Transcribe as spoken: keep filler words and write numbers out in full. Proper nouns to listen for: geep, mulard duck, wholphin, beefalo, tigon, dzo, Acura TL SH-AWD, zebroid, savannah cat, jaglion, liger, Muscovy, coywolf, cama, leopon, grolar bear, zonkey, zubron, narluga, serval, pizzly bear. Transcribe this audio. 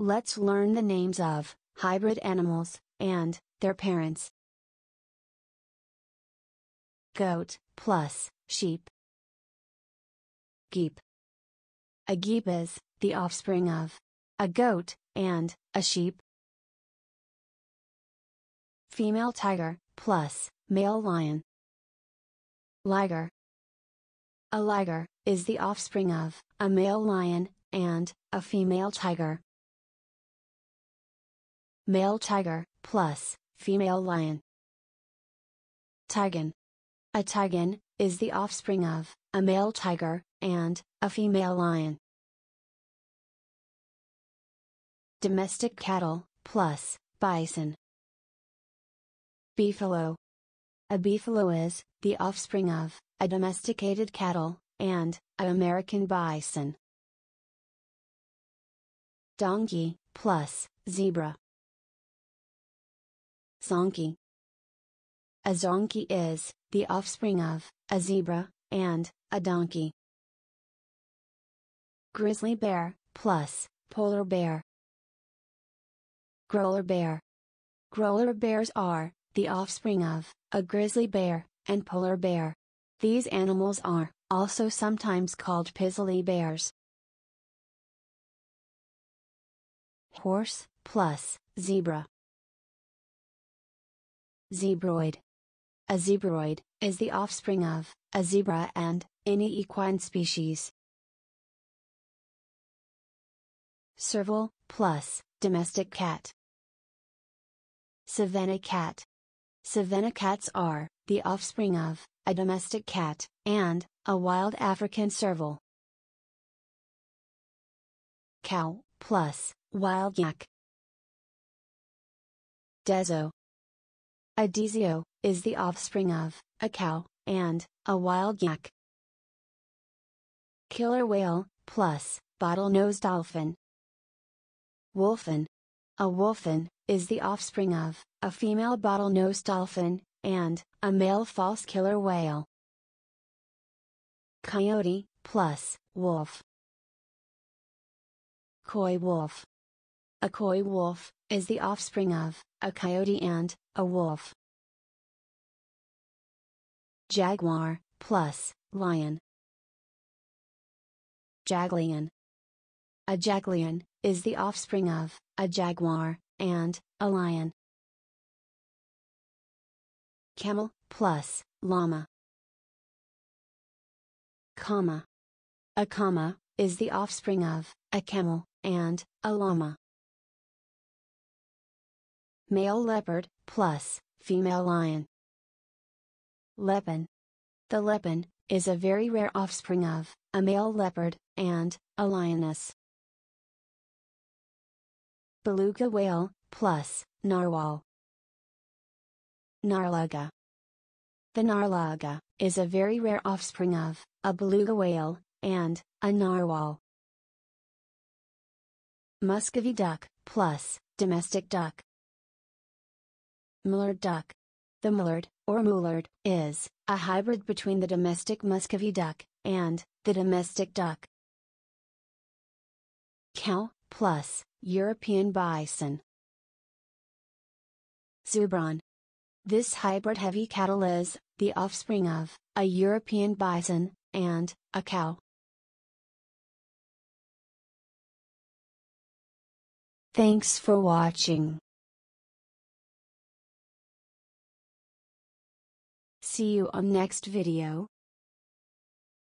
Let's learn the names of hybrid animals and their parents. Goat plus sheep. Geep. A geep is the offspring of a goat and a sheep. Female tiger plus male lion. Liger. A liger is the offspring of a male lion and a female tiger. Male tiger plus female lion. Tigon. A tigon is the offspring of a male tiger and a female lion. Domestic cattle plus bison. Beefalo. A beefalo is the offspring of a domesticated cattle and an American bison. Donkey plus zebra. Zonkey. A zonkey is the offspring of a zebra and a donkey. Grizzly bear plus polar bear. Grolar bear. Grolar bears are the offspring of a grizzly bear and polar bear. These animals are also sometimes called pizzly bears. Horse plus zebra. Zebroid. A zebroid is the offspring of a zebra and any equine species. Serval plus domestic cat. Savannah cat. Savannah cats are the offspring of a domestic cat and a wild African serval. Cow plus wild yak. Dzo. A dzo is the offspring of a cow and a wild yak. Killer whale plus bottlenose dolphin. Wholphin. A wholphin is the offspring of a female bottlenose dolphin and a male false killer whale. Coyote plus wolf. Coywolf. A coywolf is the offspring of a coyote and a wolf. Jaguar plus lion. Jaglion. A jaglion is the offspring of a jaguar and a lion. Camel plus llama. Cama. A cama is the offspring of a camel and a llama. Male leopard plus female lion. Leopon. The leopon is a very rare offspring of a male leopard and a lioness. Beluga whale plus narwhal. Narluga. The narluga is a very rare offspring of a beluga whale and a narwhal. Muscovy duck plus domestic duck. Mulard duck. The mulard or mulard is a hybrid between the domestic Muscovy duck and the domestic duck. Cow plus European bison. Zubron. This hybrid heavy cattle is the offspring of a European bison and a cow. Thanks for watching. See you on next video.